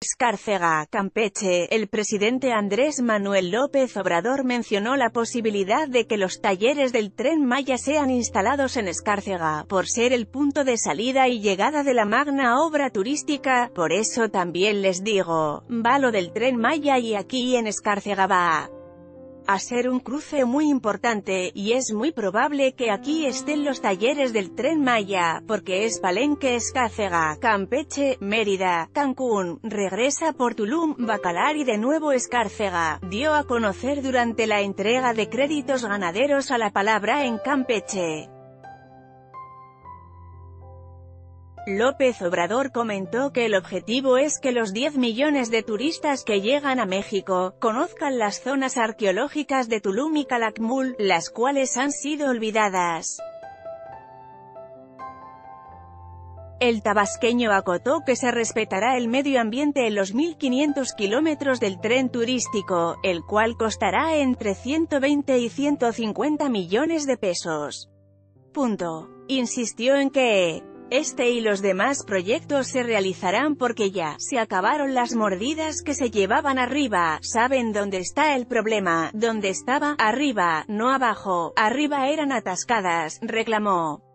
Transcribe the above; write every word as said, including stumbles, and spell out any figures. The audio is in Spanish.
Escárcega, Campeche. El presidente Andrés Manuel López Obrador mencionó la posibilidad de que los talleres del Tren Maya sean instalados en Escárcega, por ser el punto de salida y llegada de la magna obra turística. Por eso también les digo, va lo del Tren Maya, y aquí en Escárcega va a ser un cruce muy importante, y es muy probable que aquí estén los talleres del Tren Maya, porque es Palenque, Escárcega, Campeche, Mérida, Cancún, regresa por Tulum, Bacalar y de nuevo Escárcega, dio a conocer durante la entrega de créditos ganaderos a la palabra en Campeche. López Obrador comentó que el objetivo es que los diez millones de turistas que llegan a México, conozcan las zonas arqueológicas de Tulum y Calakmul, las cuales han sido olvidadas. El tabasqueño acotó que se respetará el medio ambiente en los mil quinientos kilómetros del tren turístico, el cual costará entre ciento veinte y ciento cincuenta millones de pesos. Punto. Insistió en que este y los demás proyectos se realizarán porque ya se acabaron las mordidas que se llevaban arriba. Saben dónde está el problema, dónde estaba, arriba, no abajo, arriba eran atascadas, reclamó.